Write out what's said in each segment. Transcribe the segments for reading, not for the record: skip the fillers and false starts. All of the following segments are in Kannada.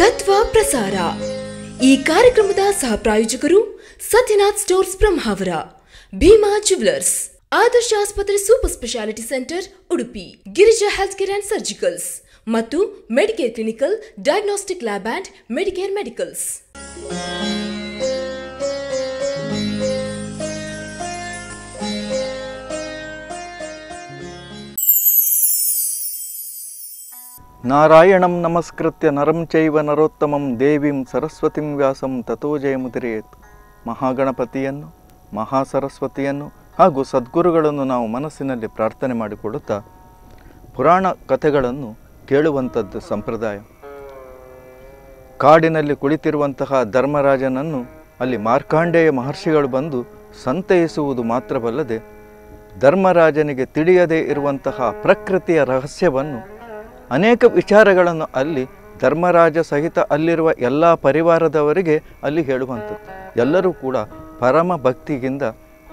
ತತ್ವ ಪ್ರಸಾರ ಈ ಕಾರ್ಯಕ್ರಮದ ಸಹ ಪ್ರಾಯೋಜಕರು ಸತ್ಯನಾಥ್ ಸ್ಟೋರ್ಸ್ ಬ್ರಹ್ಮಾವರ, ಭೀಮಾ ಜುವೆಲರ್ಸ್, ಆದರ್ಶ ಆಸ್ಪತ್ರೆ super speciality centre Udupi, Girija health care and surgicals ಮತ್ತು Medicare clinical diagnostic lab and Medicare medicals. नारायणं नमस्कृत्य नरं चैव नरोत्तमं देवीं सरस्वतीं व्यासं ततो जयमुदिरेत्. ಮಹಾಗಣಪತಿಯನ್ನು ಮಹಾಸರಸ್ವತಿಯನ್ನು ಹಾಗೂ ಸದ್ಗುರುಗಳನ್ನು ನಾವು ಮನಸ್ಸಿನಲ್ಲಿ ಪ್ರಾರ್ಥನೆ ಮಾಡಿಕೊಳ್ಳುತ್ತಾ ಪುರಾಣ ಕಥೆಗಳನ್ನು ಕೇಳುವಂಥದ್ದು ಸಂಪ್ರದಾಯ. ಕಾಡಿನಲ್ಲಿ ಕುಳಿತಿರುವಂತಹ ಧರ್ಮರಾಜನನ್ನು ಅಲ್ಲಿ ಮಾರ್ಕಾಂಡೇಯ ಮಹರ್ಷಿಗಳು ಬಂದು ಸಂತೈಸುವುದು ಮಾತ್ರವಲ್ಲದೆ ಧರ್ಮರಾಜನಿಗೆ ತಿಳಿಯದೇ ಇರುವಂತಹ ಪ್ರಕೃತಿಯ ರಹಸ್ಯವನ್ನು, ಅನೇಕ ವಿಚಾರಗಳನ್ನು ಅಲ್ಲಿ ಧರ್ಮರಾಜ ಸಹಿತ ಅಲ್ಲಿರುವ ಎಲ್ಲ ಪರಿವಾರದವರಿಗೆ ಅಲ್ಲಿ ಹೇಳುವಂಥದ್ದು. ಎಲ್ಲರೂ ಕೂಡ ಪರಮ ಭಕ್ತಿಯಿಂದ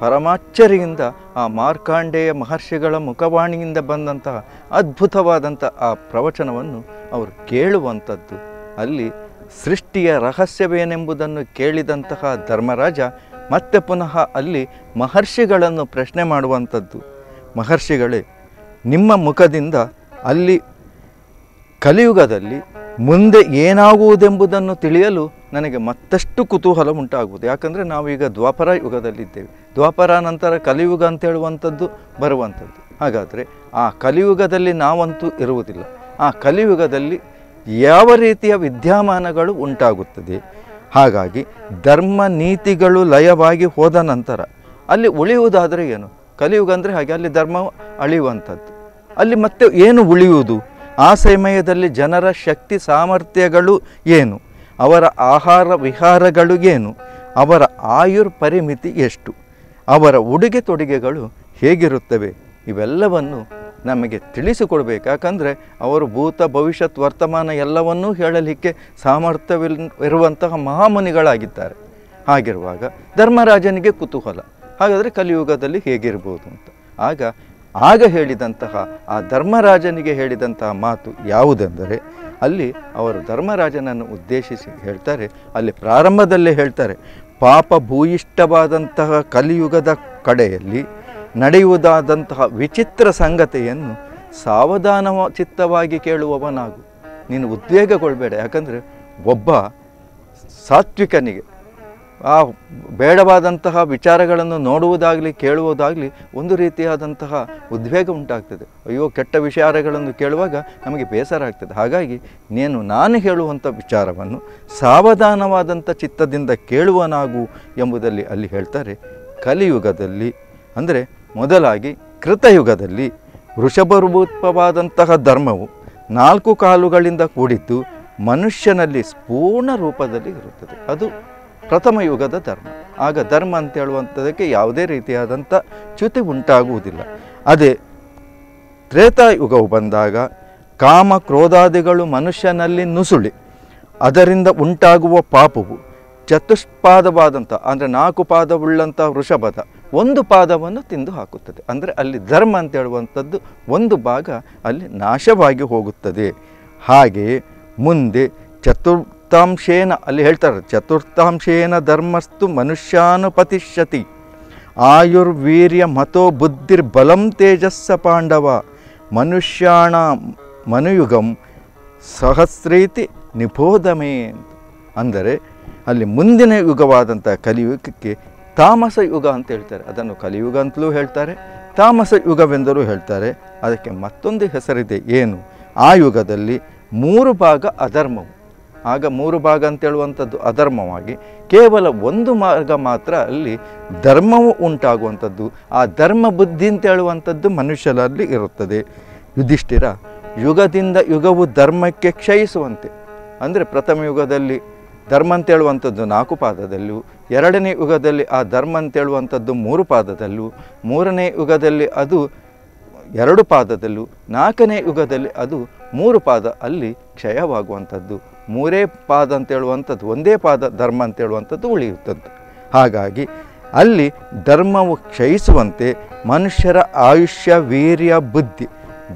ಪರಮಾಚ್ಚರಿಯಿಂದ ಆ ಮಾರ್ಕಾಂಡೇಯ ಮಹರ್ಷಿಗಳ ಮುಖವಾಣಿಯಿಂದ ಬಂದಂತಹ ಅದ್ಭುತವಾದಂಥ ಆ ಪ್ರವಚನವನ್ನು ಅವರು ಕೇಳುವಂಥದ್ದು. ಅಲ್ಲಿ ಸೃಷ್ಟಿಯ ರಹಸ್ಯವೇನೆಂಬುದನ್ನು ಕೇಳಿದಂತಹ ಧರ್ಮರಾಜ ಮತ್ತೆ ಪುನಃ ಅಲ್ಲಿ ಮಹರ್ಷಿಗಳನ್ನು ಪ್ರಶ್ನೆ ಮಾಡುವಂಥದ್ದು. ಮಹರ್ಷಿಗಳೇ, ನಿಮ್ಮ ಮುಖದಿಂದ ಅಲ್ಲಿ ಕಲಿಯುಗದಲ್ಲಿ ಮುಂದೆ ಏನಾಗುವುದೆಂಬುದನ್ನು ತಿಳಿಯಲು ನನಗೆ ಮತ್ತಷ್ಟು ಕುತೂಹಲ ಉಂಟಾಗುವುದು. ಯಾಕಂದರೆ ನಾವೀಗ ದ್ವಾಪರ ಯುಗದಲ್ಲಿದ್ದೇವೆ. ದ್ವಾಪರ ನಂತರ ಕಲಿಯುಗ ಅಂತ ಹೇಳುವಂಥದ್ದು ಬರುವಂಥದ್ದು. ಹಾಗಾದರೆ ಆ ಕಲಿಯುಗದಲ್ಲಿ ನಾವಂತೂ ಇರುವುದಿಲ್ಲ. ಆ ಕಲಿಯುಗದಲ್ಲಿ ಯಾವ ರೀತಿಯ ವಿದ್ಯಮಾನಗಳು ಉಂಟಾಗುತ್ತದೆ? ಹಾಗಾಗಿ ಧರ್ಮ ನೀತಿಗಳು ಲಯವಾಗಿ ಹೋದ ನಂತರ ಅಲ್ಲಿ ಉಳಿಯುವುದಾದರೆ ಏನು? ಕಲಿಯುಗ ಅಂದರೆ ಹಾಗೆ, ಅಲ್ಲಿ ಧರ್ಮ ಅಳಿಯುವಂಥದ್ದು. ಅಲ್ಲಿ ಮತ್ತೆ ಏನು ಉಳಿಯುವುದು? ಆ ಸಮಯದಲ್ಲಿ ಜನರ ಶಕ್ತಿ ಸಾಮರ್ಥ್ಯಗಳು ಏನು? ಅವರ ಆಹಾರ ವಿಹಾರಗಳು ಏನು? ಅವರ ಆಯುರ್ ಪರಿಮಿತಿ ಎಷ್ಟು? ಅವರ ಉಡುಗೆ ತೊಡುಗೆಗಳು ಹೇಗಿರುತ್ತವೆ? ಇವೆಲ್ಲವನ್ನು ನಮಗೆ ತಿಳಿಸಿಕೊಡ್ಬೇಕು. ಯಾಕಂದರೆ ಅವರು ಭೂತ ಭವಿಷ್ಯತ್ ವರ್ತಮಾನ ಎಲ್ಲವನ್ನೂ ಹೇಳಲಿಕ್ಕೆ ಸಾಮರ್ಥ್ಯವಿರುವಂತಹ ಮಹಾಮುನಿಗಳಾಗಿದ್ದಾರೆ. ಹಾಗಿರುವಾಗ ಧರ್ಮರಾಜನಿಗೆ ಕುತೂಹಲ, ಹಾಗಾದರೆ ಕಲಿಯುಗದಲ್ಲಿ ಹೇಗಿರ್ಬೋದು ಅಂತ. ಆಗ ಹೇಳಿದಂತಹ ಆ ಧರ್ಮರಾಜನಿಗೆ ಹೇಳಿದಂತಹ ಮಾತು ಯಾವುದೆಂದರೆ, ಅಲ್ಲಿ ಅವರು ಧರ್ಮರಾಜನನ್ನು ಉದ್ದೇಶಿಸಿ ಹೇಳ್ತಾರೆ, ಅಲ್ಲಿ ಪ್ರಾರಂಭದಲ್ಲೇ ಹೇಳ್ತಾರೆ, ಪಾಪ ಭೂಯಿಷ್ಠವಾದಂತಹ ಕಲಿಯುಗದ ಕಡೆಯಲ್ಲಿ ನಡೆಯುವುದಾದಂತಹ ವಿಚಿತ್ರ ಸಂಗತಿಯನ್ನು ಸಾವಧಾನವ ಚಿತ್ತವಾಗಿ ಕೇಳುವವನಾಗು, ನೀನು ಉದ್ವೇಗಗೊಳ್ಳಬೇಡ. ಯಾಕಂದರೆ ಒಬ್ಬ ಸಾತ್ವಿಕನಿಗೆ ಆ ಬೇಡವಾದಂತಹ ವಿಚಾರಗಳನ್ನು ನೋಡುವುದಾಗಲಿ ಕೇಳುವುದಾಗಲಿ ಒಂದು ರೀತಿಯಾದಂತಹ ಉದ್ವೇಗ ಉಂಟಾಗ್ತದೆ. ಅಯ್ಯೋ, ಕೆಟ್ಟ ವಿಚಾರಗಳನ್ನು ಕೇಳುವಾಗ ನಮಗೆ ಬೇಸರ ಆಗ್ತದೆ. ಹಾಗಾಗಿ ನಾನು ಹೇಳುವಂಥ ವಿಚಾರವನ್ನು ಸಾವಧಾನವಾದಂಥ ಚಿತ್ತದಿಂದ ಕೇಳುವನಾಗು ಎಂಬುದರಲ್ಲಿ ಅಲ್ಲಿ ಹೇಳ್ತಾರೆ. ಕಲಿಯುಗದಲ್ಲಿ ಅಂದರೆ ಮೊದಲಾಗಿ ಕೃತಯುಗದಲ್ಲಿ ವೃಷಭರೂಪವಾದಂತಹ ಧರ್ಮವು 4 ಕಾಲುಗಳಿಂದ ಕೂಡಿದ್ದು ಮನುಷ್ಯನಲ್ಲಿ ಪೂರ್ಣ ರೂಪದಲ್ಲಿ ಇರುತ್ತದೆ. ಅದು ಪ್ರಥಮ ಯುಗದ ಧರ್ಮ. ಆಗ ಧರ್ಮ ಅಂತ ಹೇಳುವಂಥದ್ದಕ್ಕೆ ಯಾವುದೇ ರೀತಿಯಾದಂಥ ಚ್ಯುತಿ ಉಂಟಾಗುವುದಿಲ್ಲ. ಅದೇ ತ್ರೇತಾಯುಗವು ಬಂದಾಗ ಕಾಮ ಕ್ರೋಧಾದಿಗಳು ಮನುಷ್ಯನಲ್ಲಿ ನುಸುಳಿ ಅದರಿಂದ ಉಂಟಾಗುವ ಪಾಪವು ಚತುಷ್ಪಾದವಾದಂಥ ಅಂದರೆ 4 ಪಾದವುಳ್ಳಂಥ ವೃಷಭದ ಒಂದು ಪಾದವನ್ನು ತಿಂದು ಹಾಕುತ್ತದೆ. ಅಂದರೆ ಅಲ್ಲಿ ಧರ್ಮ ಅಂತ ಹೇಳುವಂಥದ್ದು ಒಂದು ಭಾಗ ಅಲ್ಲಿ ನಾಶವಾಗಿ ಹೋಗುತ್ತದೆ. ಹಾಗೆಯೇ ಮುಂದೆ ಚತುರ್ಥಾಂಶೇನ ಅಲ್ಲಿ ಹೇಳ್ತಾರೆ, ಚತುರ್ಥಾಂಶೇನ ಧರ್ಮಸ್ತು ಮನುಷ್ಯಾನುಪತಿಷ್ಯತಿ ಆಯುರ್ವೀರ್ಯ ಮತೋ ಬುದ್ಧಿರ್ಬಲಂ ತೇಜಸ್ಸ ಪಾಂಡವ ಮನುಷ್ಯಾಣ ಮನುಯುಗಂ ಸಹಸ್ರೀತಿ ನಿಬೋಧಮೇ. ಅಂದರೆ ಅಲ್ಲಿ ಮುಂದಿನ ಯುಗವಾದಂಥ ಕಲಿಯುಗಕ್ಕೆ ತಾಮಸ ಯುಗ ಅಂತ ಹೇಳ್ತಾರೆ. ಅದನ್ನು ಕಲಿಯುಗ ಅಂತಲೂ ಹೇಳ್ತಾರೆ, ತಾಮಸ ಯುಗವೆಂದರೂ ಹೇಳ್ತಾರೆ. ಅದಕ್ಕೆ ಮತ್ತೊಂದು ಹೆಸರಿದೆ, ಏನು? ಆ ಯುಗದಲ್ಲಿ 3 ಭಾಗ ಅಧರ್ಮವು. ಆಗ 3 ಭಾಗ ಅಂತೇಳುವಂಥದ್ದು ಅಧರ್ಮವಾಗಿ ಕೇವಲ ಒಂದು ಮಾರ್ಗ ಮಾತ್ರ ಅಲ್ಲಿ ಧರ್ಮವು ಉಂಟಾಗುವಂಥದ್ದು. ಆ ಧರ್ಮ ಬುದ್ಧಿ ಅಂತೇಳುವಂಥದ್ದು ಮನುಷ್ಯರಲ್ಲಿ ಇರುತ್ತದೆ. ಯುಧಿಷ್ಠಿರ, ಯುಗದಿಂದ ಯುಗವು ಧರ್ಮಕ್ಕೆ ಕ್ಷಯಿಸುವಂತೆ. ಅಂದರೆ ಪ್ರಥಮ ಯುಗದಲ್ಲಿ ಧರ್ಮ ಅಂತೇಳುವಂಥದ್ದು 4 ಪಾದದಲ್ಲೂ, ಎರಡನೇ ಯುಗದಲ್ಲಿ ಆ ಧರ್ಮ ಅಂತೇಳುವಂಥದ್ದು 3 ಪಾದದಲ್ಲೂ, ಮೂರನೇ ಯುಗದಲ್ಲಿ ಅದು 2 ಪಾದದಲ್ಲೂ, ನಾಲ್ಕನೇ ಯುಗದಲ್ಲಿ ಅದು 3 ಪಾದ ಅಲ್ಲಿ ಕ್ಷಯವಾಗುವಂಥದ್ದು. 3 ಪಾದ ಅಂತೇಳುವಂಥದ್ದು, ಒಂದೇ ಪಾದ ಧರ್ಮ ಅಂತೇಳುವಂಥದ್ದು ಉಳಿಯುತ್ತದ್ದು. ಹಾಗಾಗಿ ಅಲ್ಲಿ ಧರ್ಮವು ಕ್ಷಯಿಸುವಂತೆ ಮನುಷ್ಯರ ಆಯುಷ್ಯ, ವೀರ್ಯ, ಬುದ್ಧಿ,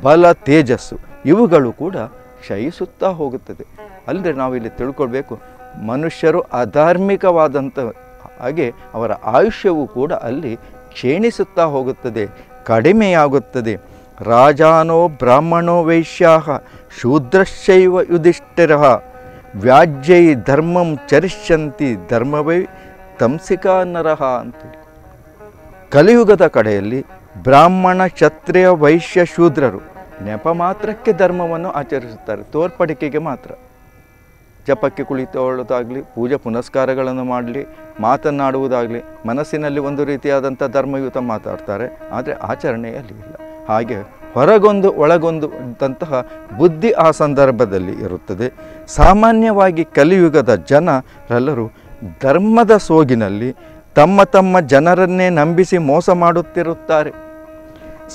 ಬಲ, ತೇಜಸ್ಸು ಇವುಗಳು ಕೂಡ ಕ್ಷಯಿಸುತ್ತಾ ಹೋಗುತ್ತದೆ. ಅಲ್ಲದೆ ನಾವಿಲ್ಲಿ ತಿಳ್ಕೊಳ್ಬೇಕು ಮನುಷ್ಯರು ಅಧಾರ್ಮಿಕವಾದಂಥ ಹಾಗೆ ಅವರ ಆಯುಷ್ಯವೂ ಕೂಡ ಅಲ್ಲಿ ಕ್ಷೀಣಿಸುತ್ತಾ ಹೋಗುತ್ತದೆ, ಕಡಿಮೆಯಾಗುತ್ತದೆ. ರಾಜಾನೋ ಬ್ರಾಹ್ಮಣೋ ವೈಶ್ಯಾಃ ಶೂದ್ರಶ್ಚೈವ ಯುಧಿಷ್ಠಿರಃ ವ್ಯಾಜ್ಯೈ ಧರ್ಮಂ ಚರಿಷ್ಯಂತಿ ಧರ್ಮವೇ ತಂಸಿಕಾ ನರಃ ಅಂತೇಳಿ. ಕಲಿಯುಗದ ಕಡೆಯಲ್ಲಿ ಬ್ರಾಹ್ಮಣ ಕ್ಷತ್ರಿಯ ವೈಶ್ಯ ಶೂದ್ರರು ನೆಪ ಮಾತ್ರಕ್ಕೆ ಧರ್ಮವನ್ನು ಆಚರಿಸುತ್ತಾರೆ, ತೋರ್ಪಡಿಕೆಗೆ ಮಾತ್ರ. ಜಪಕ್ಕೆ ಕುಳಿತುಕೊಳ್ಳೋದಾಗಲಿ, ಪೂಜೆ ಪುನಸ್ಕಾರಗಳನ್ನು ಮಾಡಲಿ, ಮಾತನಾಡುವುದಾಗಲಿ, ಮನಸ್ಸಿನಲ್ಲಿ ಒಂದು ರೀತಿಯಾದಂಥ ಧರ್ಮಯುತ ಮಾತಾಡ್ತಾರೆ, ಆದರೆ ಆಚರಣೆಯಲ್ಲಿ ಇಲ್ಲ. ಹಾಗೆ ಹೊರಗೊಂದು ಒಳಗೊಂದು ಅಂತಹ ಬುದ್ಧಿ ಆ ಸಂದರ್ಭದಲ್ಲಿ ಇರುತ್ತದೆ. ಸಾಮಾನ್ಯವಾಗಿ ಕಲಿಯುಗದ ಜನರೆಲ್ಲರೂ ಧರ್ಮದ ಸೋಗಿನಲ್ಲಿ ತಮ್ಮ ತಮ್ಮ ಜನರನ್ನೇ ನಂಬಿಸಿ ಮೋಸ ಮಾಡುತ್ತಿರುತ್ತಾರೆ.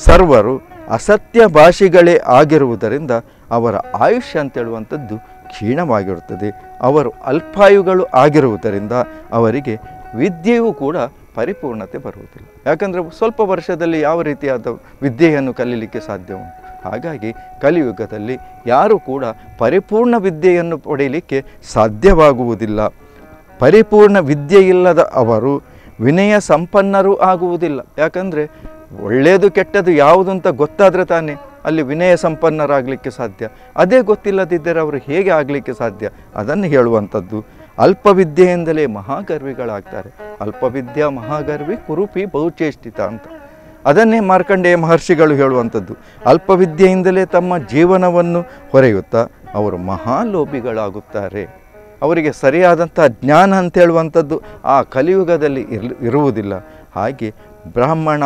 ಸರ್ವರು ಅಸತ್ಯ ಭಾಷಿಗಳೇ ಆಗಿರುವುದರಿಂದ ಅವರ ಆಯುಷ್ಯ ಅಂತೇಳುವಂಥದ್ದು ಕ್ಷೀಣವಾಗಿರುತ್ತದೆ. ಅವರು ಅಲ್ಪಾಯುಗಳು ಆಗಿರುವುದರಿಂದ ಅವರಿಗೆ ವಿದ್ಯೆಯೂ ಕೂಡ ಪರಿಪೂರ್ಣತೆ ಬರುವುದಿಲ್ಲ. ಯಾಕಂದರೆ ಸ್ವಲ್ಪ ವರ್ಷದಲ್ಲಿ ಯಾವ ರೀತಿಯಾದ ವಿದ್ಯೆಯನ್ನು ಕಲೀಲಿಕ್ಕೆ ಸಾಧ್ಯ ಉಂಟು? ಹಾಗಾಗಿ ಕಲಿಯುಗದಲ್ಲಿ ಯಾರೂ ಕೂಡ ಪರಿಪೂರ್ಣ ವಿದ್ಯೆಯನ್ನು ಪಡೆಯಲಿಕ್ಕೆ ಸಾಧ್ಯವಾಗುವುದಿಲ್ಲ. ಪರಿಪೂರ್ಣ ವಿದ್ಯೆಯಿಲ್ಲದ ಅವರು ವಿನಯ ಸಂಪನ್ನರೂ ಆಗುವುದಿಲ್ಲ. ಯಾಕಂದರೆ ಒಳ್ಳೆಯದು ಕೆಟ್ಟದ್ದು ಯಾವುದು ಅಂತ ಗೊತ್ತಾದರೆ ತಾನೇ ಅಲ್ಲಿ ವಿನಯ ಸಂಪನ್ನರಾಗಲಿಕ್ಕೆ ಸಾಧ್ಯ. ಅದೇ ಗೊತ್ತಿಲ್ಲದಿದ್ದರೆ ಅವರು ಹೇಗೆ ಆಗಲಿಕ್ಕೆ ಸಾಧ್ಯ? ಅದನ್ನು ಹೇಳುವಂಥದ್ದು. ಅಲ್ಪವಿದ್ಯೆಯಿಂದಲೇ ಮಹಾಗರ್ವಿಗಳಾಗ್ತಾರೆ. ಅಲ್ಪವಿದ್ಯಾ ಮಹಾಗರ್ವಿ ಕುರೂಪಿ ಬಹುಚೇಷ್ಟಿತ ಅಂತ ಅದನ್ನೇ ಮಾರ್ಕಂಡೇಯ ಮಹರ್ಷಿಗಳು ಹೇಳುವಂಥದ್ದು. ಅಲ್ಪವಿದ್ಯೆಯಿಂದಲೇ ತಮ್ಮ ಜೀವನವನ್ನು ಹೊರೆಯುತ್ತಾ ಅವರು ಮಹಾಲೋಭಿಗಳಾಗುತ್ತಾರೆ. ಅವರಿಗೆ ಸರಿಯಾದಂಥ ಜ್ಞಾನ ಅಂತೇಳುವಂಥದ್ದು ಆ ಕಲಿಯುಗದಲ್ಲಿ ಇರುವುದಿಲ್ಲ. ಹಾಗೆ ಬ್ರಾಹ್ಮಣ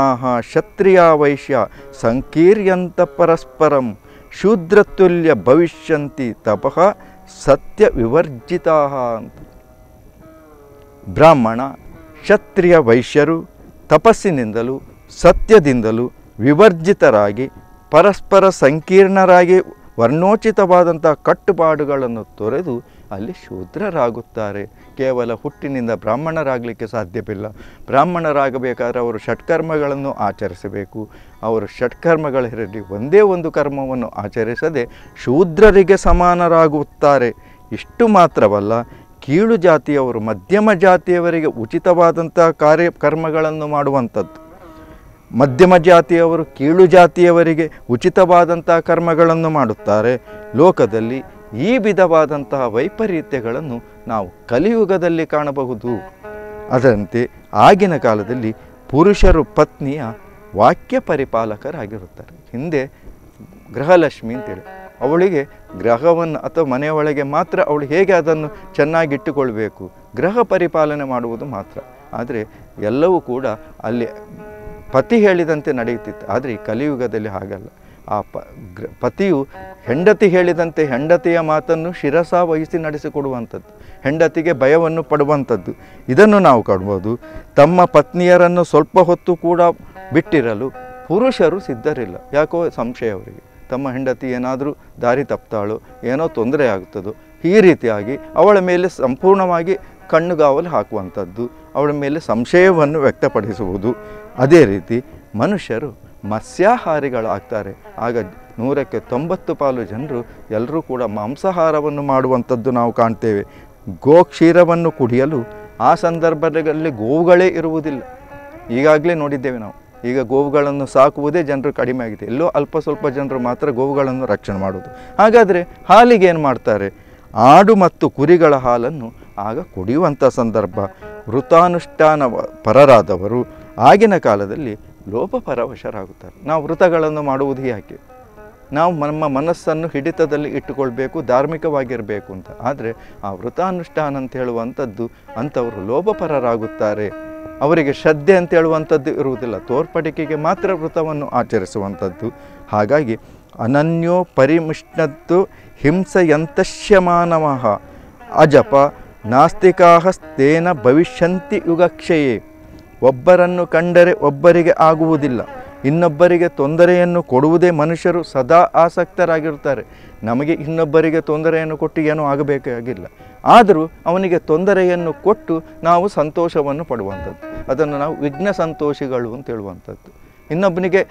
ಕ್ಷತ್ರಿಯ ವೈಶ್ಯ ಸಂಕೀರ್ಯಂತ ಪರಸ್ಪರಂ ಶೂದ್ರತುಲ್ಯ ಭವಿಷ್ಯಂತಿ ತಪಃ ಸತ್ಯ ವಿವರ್ಜಿತಾ ಅಂತ. ಬ್ರಾಹ್ಮಣ ಕ್ಷತ್ರಿಯ ವೈಶ್ಯರು ತಪಸ್ಸಿನಿಂದಲೂ ಸತ್ಯದಿಂದಲೂ ವಿವರ್ಜಿತರಾಗಿ ಪರಸ್ಪರ ಸಂಕೀರ್ಣರಾಗಿ ವರ್ಣೋಚಿತವಾದಂಥ ಕಟ್ಟುಪಾಡುಗಳನ್ನು ತೊರೆದು ಅಲ್ಲಿ ಶೂದ್ರರಾಗುತ್ತಾರೆ. ಕೇವಲ ಹುಟ್ಟಿನಿಂದ ಬ್ರಾಹ್ಮಣರಾಗಲಿಕ್ಕೆ ಸಾಧ್ಯವಿಲ್ಲ. ಬ್ರಾಹ್ಮಣರಾಗಬೇಕಾದ್ರೆ ಅವರು ಷಟ್ಕರ್ಮಗಳನ್ನು ಆಚರಿಸಬೇಕು. ಅವರು ಷಟ್ಕರ್ಮಗಳಲ್ಲಿ ಒಂದೇ ಒಂದು ಕರ್ಮವನ್ನು ಆಚರಿಸದೆ ಶೂದ್ರರಿಗೆ ಸಮಾನರಾಗುತ್ತಾರೆ. ಇಷ್ಟು ಮಾತ್ರವಲ್ಲ, ಕೀಳು ಜಾತಿಯವರು ಮಧ್ಯಮ ಜಾತಿಯವರಿಗೆ ಉಚಿತವಾದಂಥ ಕರ್ಮಗಳನ್ನು ಮಾಡುವಂಥದ್ದು, ಮಧ್ಯಮ ಜಾತಿಯವರು ಕೀಳು ಜಾತಿಯವರಿಗೆ ಉಚಿತವಾದಂಥ ಕರ್ಮಗಳನ್ನು ಮಾಡುತ್ತಾರೆ. ಲೋಕದಲ್ಲಿ ಈ ವಿಧವಾದಂತಹ ವೈಪರೀತ್ಯಗಳನ್ನು ನಾವು ಕಲಿಯುಗದಲ್ಲಿ ಕಾಣಬಹುದು. ಅದರಂತೆ ಆಗಿನ ಕಾಲದಲ್ಲಿ ಪುರುಷರು ಪತ್ನಿಯ ವಾಕ್ಯ ಪರಿಪಾಲಕರಾಗಿರುತ್ತಾರೆ. ಹಿಂದೆ ಗೃಹಲಕ್ಷ್ಮಿ ಅಂತೇಳಿ ಅವಳಿಗೆ ಗೃಹವನ್ನು ಅಥವಾ ಮನೆಯೊಳಗೆ ಮಾತ್ರ ಅವಳು ಹೇಗೆ ಅದನ್ನು ಚೆನ್ನಾಗಿಟ್ಟುಕೊಳ್ಬೇಕು, ಗೃಹ ಪರಿಪಾಲನೆ ಮಾಡುವುದು ಮಾತ್ರ. ಆದರೆ ಎಲ್ಲವೂ ಕೂಡ ಅಲ್ಲಿ ಪತಿ ಹೇಳಿದಂತೆ ನಡೆಯುತ್ತಿತ್ತು. ಆದರೆ ಈ ಕಲಿಯುಗದಲ್ಲಿ ಹಾಗಲ್ಲ. ಆ ಪತಿಯು ಹೆಂಡತಿ ಹೇಳಿದಂತೆ ಹೆಂಡತಿಯ ಮಾತನ್ನು ಶಿರಸ ವಹಿಸಿ ನಡೆಸಿಕೊಡುವಂಥದ್ದು, ಹೆಂಡತಿಗೆ ಭಯವನ್ನು ಪಡುವಂಥದ್ದು ಇದನ್ನು ನಾವು ಕಾಣ್ಬೋದು. ತಮ್ಮ ಪತ್ನಿಯರನ್ನು ಸ್ವಲ್ಪ ಹೊತ್ತು ಕೂಡ ಬಿಟ್ಟಿರಲು ಪುರುಷರು ಸಿದ್ಧರಿಲ್ಲ. ಯಾಕೋ ಸಂಶಯ ಅವರಿಗೆ, ತಮ್ಮ ಹೆಂಡತಿ ಏನಾದರೂ ದಾರಿ ತಪ್ತಾಳೋ, ಏನೋ ತೊಂದರೆ ಆಗ್ತದೋ, ಈ ರೀತಿಯಾಗಿ ಅವಳ ಮೇಲೆ ಸಂಪೂರ್ಣವಾಗಿ ಕಣ್ಣುಗಾವಲು ಹಾಕುವಂಥದ್ದು, ಅವಳ ಮೇಲೆ ಸಂಶಯವನ್ನು ವ್ಯಕ್ತಪಡಿಸುವುದು. ಅದೇ ರೀತಿ ಮನುಷ್ಯರು ಮತ್ಸ್ಯಾಹಾರಿಗಳಾಗ್ತಾರೆ. ಆಗ 190% ಜನರು ಎಲ್ಲರೂ ಕೂಡ ಮಾಂಸಾಹಾರವನ್ನು ಮಾಡುವಂಥದ್ದು ನಾವು ಕಾಣ್ತೇವೆ. ಗೋಕ್ಷೀರವನ್ನು ಕುಡಿಯಲು ಆ ಸಂದರ್ಭದಲ್ಲಿ ಗೋವುಗಳೇ ಇರುವುದಿಲ್ಲ. ಈಗಾಗಲೇ ನೋಡಿದ್ದೇವೆ ನಾವು. ಈಗ ಗೋವುಗಳನ್ನು ಸಾಕುವುದೇ ಜನರು ಕಡಿಮೆ ಆಗಿದೆ. ಎಲ್ಲೋ ಅಲ್ಪ ಸ್ವಲ್ಪ ಜನರು ಮಾತ್ರ ಗೋವುಗಳನ್ನು ರಕ್ಷಣೆ ಮಾಡುವುದು. ಹಾಗಾದರೆ ಹಾಲಿಗೆ ಏನು ಮಾಡ್ತಾರೆ? ಆಡು ಮತ್ತು ಕುರಿಗಳ ಹಾಲನ್ನು ಆಗ ಕುಡಿಯುವಂಥ ಸಂದರ್ಭ. ವೃತಾನುಷ್ಠಾನ ಪರರಾದವರು ಆಗಿನ ಕಾಲದಲ್ಲಿ ಲೋಪ ಪರವಶರಾಗುತ್ತಾರೆ. ನಾವು ವೃತಗಳನ್ನು ಮಾಡುವುದು ಯಾಕೆ? ನಾವು ನಮ್ಮ ಮನಸ್ಸನ್ನು ಹಿಡಿತದಲ್ಲಿ ಇಟ್ಟುಕೊಳ್ಬೇಕು, ಧಾರ್ಮಿಕವಾಗಿರಬೇಕು ಅಂತ. ಆದರೆ ಆ ವೃತಾನುಷ್ಠಾನ ಅಂತ ಹೇಳುವಂಥದ್ದು ಅಂಥವರು ಲೋಪಪರರಾಗುತ್ತಾರೆ. ಅವರಿಗೆ ಶ್ರದ್ಧೆ ಅಂತೇಳುವಂಥದ್ದು ಇರುವುದಿಲ್ಲ. ತೋರ್ಪಡಿಕೆಗೆ ಮಾತ್ರ ವೃತವನ್ನು ಆಚರಿಸುವಂಥದ್ದು. ಹಾಗಾಗಿ ಅನನ್ಯೋ ಪರಿಮಿಷ್ಣತ್ತು ಹಿಂಸೆಯಂತಶ್ಯಮಾನವಃ ಅಜಪ ನಾಸ್ತಿಕಾಹಸ್ತೇನ ಭವಿಷ್ಯಂತಿ ಯುಗಕ್ಷಯೇ. ಒಬ್ಬರನ್ನು ಕಂಡರೆ ಒಬ್ಬರಿಗೆ ಆಗುವುದಿಲ್ಲ, ಇನ್ನೊಬ್ಬರಿಗೆ ತೊಂದರೆಯನ್ನು ಕೊಡುವುದೇ ಮನುಷ್ಯರು ಸದಾ ಆಸಕ್ತರಾಗಿರ್ತಾರೆ. ನಮಗೆ ಇನ್ನೊಬ್ಬರಿಗೆ ತೊಂದರೆಯನ್ನು ಕೊಟ್ಟು ಏನೂ ಆಗಬೇಕಾಗಿಲ್ಲ, ಆದರೂ ಅವನಿಗೆ ತೊಂದರೆಯನ್ನು ಕೊಟ್ಟು ನಾವು ಸಂತೋಷವನ್ನು ಪಡುವಂಥದ್ದು. ಅದನ್ನು ನಾವು ವಿಘ್ನ ಸಂತೋಷಿಗಳು ಅಂತ ಹೇಳುವಂಥದ್ದು. ಇನ್ನೊಬ್ಬನಿಗೆ